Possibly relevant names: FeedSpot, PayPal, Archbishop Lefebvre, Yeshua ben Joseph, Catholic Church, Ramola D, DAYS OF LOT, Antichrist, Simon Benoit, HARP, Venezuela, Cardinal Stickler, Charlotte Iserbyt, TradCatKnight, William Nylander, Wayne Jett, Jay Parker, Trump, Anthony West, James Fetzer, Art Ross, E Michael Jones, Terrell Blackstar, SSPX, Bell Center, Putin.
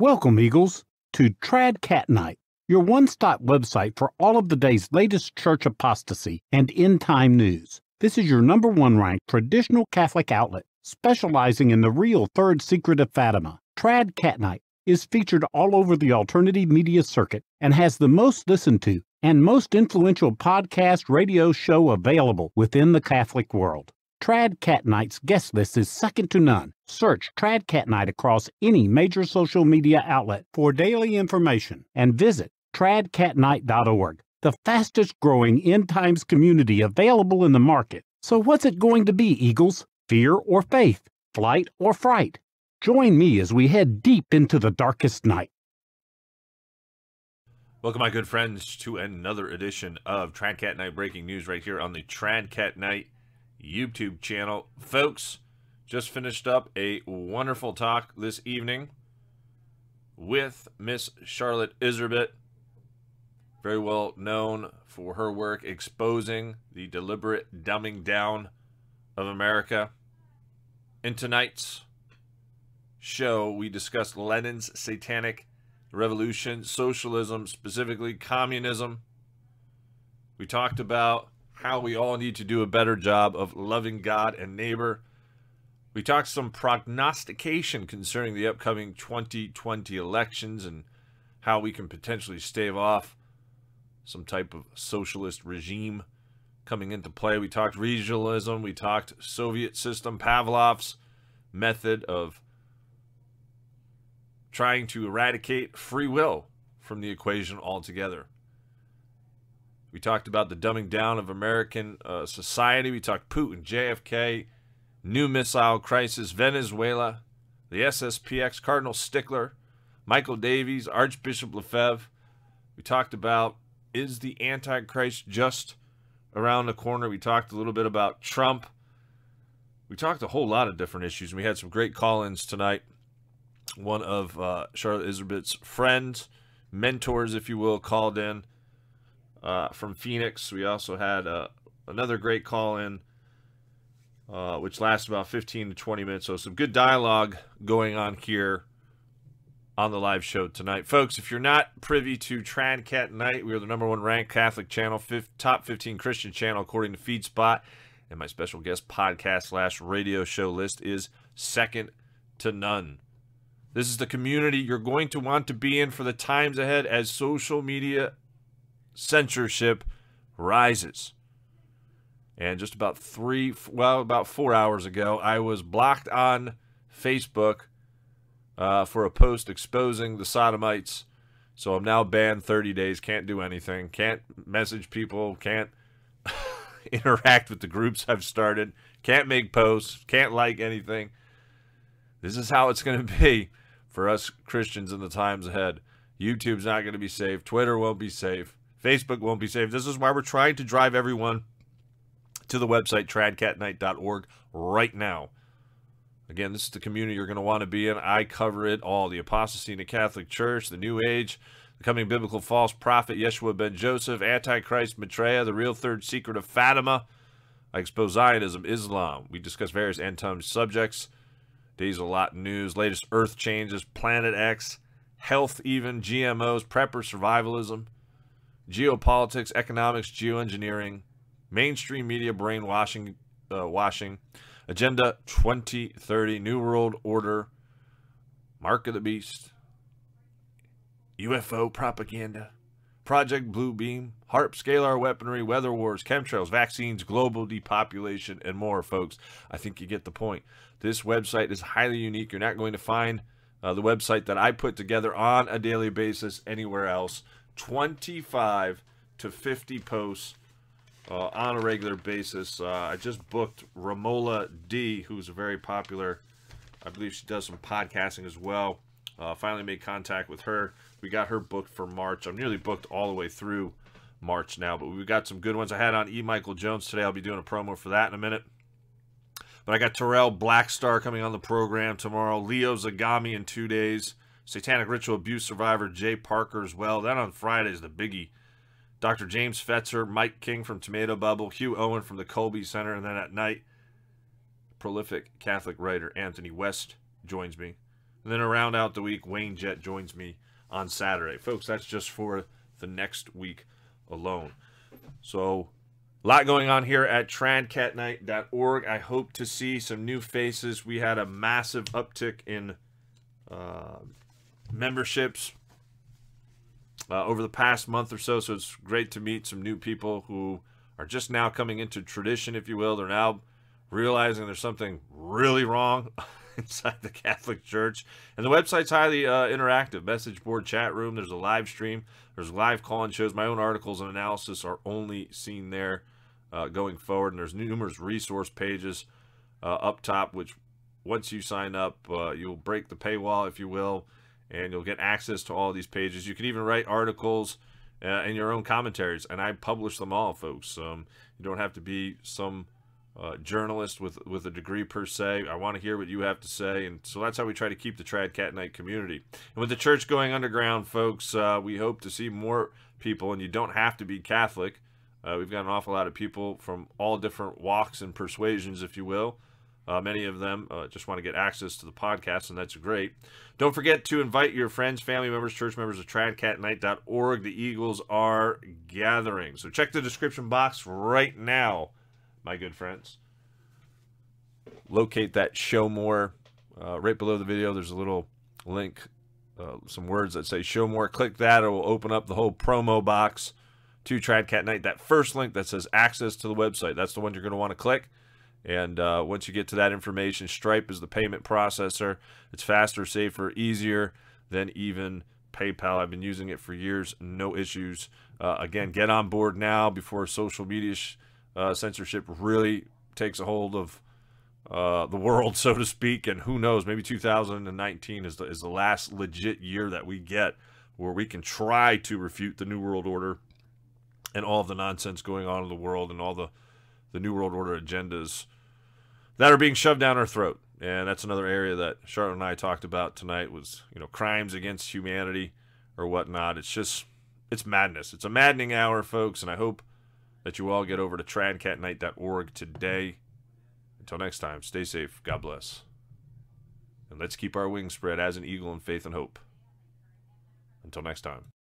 Welcome, Eagles, to TradCatKnight, your one-stop website for all of the day's latest church apostasy and end-time news. This is your number one ranked traditional Catholic outlet, specializing in the real Third Secret of Fatima. TradCatKnight is featured all over the alternative media circuit and has the most listened to and most influential podcast radio show available within the Catholic world. TradCatKnight's guest list is second to none. Search TradCatKnight across any major social media outlet for daily information and visit tradcatknight.org, the fastest-growing end times community available in the market. So what's it going to be, Eagles? Fear or faith? Flight or fright? Join me as we head deep into the darkest night. Welcome, my good friends, to another edition of TradCatKnight Breaking News right here on the TradCatKnight YouTube channel. Folks, just finished up a wonderful talk this evening with Miss Charlotte Iserbyt, very well known for her work exposing the deliberate dumbing down of America. In tonight's show, we discussed Lenin's satanic revolution, socialism, specifically communism. We talked about how we all need to do a better job of loving God and neighbor. We talked some prognostication concerning the upcoming 2020 elections and how we can potentially stave off some type of socialist regime coming into play. We talked regionalism. We talked Soviet system, Pavlov's method of trying to eradicate free will from the equation altogether. We talked about the dumbing down of American society. We talked Putin, JFK, new missile crisis, Venezuela, the SSPX, Cardinal Stickler, Michael Davies, Archbishop Lefebvre. We talked about, is the Antichrist just around the corner? We talked a little bit about Trump. We talked a whole lot of different issues. We had some great call-ins tonight. One of Charlotte Iserbyt's friends, mentors, if you will, called in. From Phoenix. We also had another great call-in, which lasts about 15 to 20 minutes. So some good dialogue going on here on the live show tonight. Folks, if you're not privy to TradCatKnight, we are the number one ranked Catholic channel, top 15 Christian channel, according to FeedSpot. And my special guest podcast / radio show list is second to none. This is the community you're going to want to be in for the times ahead as social media censorship rises. And just about about 4 hours ago, I was blocked on Facebook for a post exposing the sodomites. So I'm now banned 30 days, can't do anything, can't message people, can't interact with the groups I've started, can't make posts, can't like anything. This is how it's going to be for us Christians in the times ahead. YouTube's not going to be safe. Twitter won't be safe. Facebook won't be safe. This is why we're trying to drive everyone to the website, tradcatnight.org, right now. Again, this is the community you're going to want to be in. I cover it all. The apostasy in the Catholic Church, the New Age, the coming biblical false prophet, Yeshua ben Joseph, Antichrist, Maitreya, the real third secret of Fatima. I expose Zionism, Islam. We discuss various end-time subjects. Days of Lot news, latest earth changes, Planet X, health even, GMOs, prepper survivalism, geopolitics, economics, geoengineering, mainstream media brainwashing, Agenda 2030, New World Order, Mark of the Beast, UFO propaganda, Project Blue Beam, HARP, scalar weaponry, weather wars, chemtrails, vaccines, global depopulation, and more, folks. I think you get the point. This website is highly unique. You're not going to find the website that I put together on a daily basis anywhere else. 25 to 50 posts on a regular basis. I just booked Ramola D, who's a very popular, I believe she does some podcasting as well. Finally made contact with her. We got her booked for March. I'm nearly booked all the way through March now, but we've got some good ones. I had on E Michael Jones today. I'll be doing a promo for that in a minute. But I got Terrell Blackstar coming on the program tomorrow. Leo Zagami in 2 days. Satanic Ritual Abuse Survivor Jay Parker as well. That on Friday is the biggie. Dr. James Fetzer, Mike King from Tomato Bubble, Hugh Owen from the Colby Center. And then at night, prolific Catholic writer Anthony West joins me. And then to round out the week, Wayne Jett joins me on Saturday. Folks, that's just for the next week alone. So a lot going on here at TradCatKnight.org. I hope to see some new faces. We had a massive uptick in memberships over the past month or so. So it's great to meet some new people who are just now coming into tradition, if you will. They're now realizing there's something really wrong inside the Catholic Church. And the website's highly interactive. Message board, chat room, there's a live stream, there's live call-in shows. My own articles and analysis are only seen there going forward. And there's numerous resource pages up top, which once you sign up, you'll break the paywall, if you will, and you'll get access to all these pages. You can even write articles and your own commentaries, and I publish them all, folks. You don't have to be some journalist with a degree per se. I want to hear what you have to say, and so that's how we try to keep the Trad Cat Night community. And with the church going underground, folks, we hope to see more people, and you don't have to be Catholic. We've got an awful lot of people from all different walks and persuasions, if you will. Many of them just want to get access to the podcast, and that's great. Don't forget to invite your friends, family members, church members of TradCatKnight.org. The Eagles are gathering. So check the description box right now, my good friends. Locate that show more. Right below the video, there's a little link, some words that say show more. Click that. It will open up the whole promo box to TradCatKnight. That first link that says access to the website, that's the one you're going to want to click. And once you get to that information, Stripe is the payment processor. It's faster, safer, easier than even PayPal. I've been using it for years. No issues. Again, get on board now before social media censorship really takes a hold of the world, so to speak. And who knows, maybe 2019 is the last legit year that we get where we can try to refute the New World Order and all of the nonsense going on in the world and all the New World Order agendas that are being shoved down our throat. And that's another area that Charlotte and I talked about tonight was, you know, crimes against humanity or whatnot. It's just, it's madness. It's a maddening hour, folks, and I hope that you all get over to tradcatnight.org today. Until next time, stay safe, God bless, and let's keep our wings spread as an eagle in faith and hope. Until next time.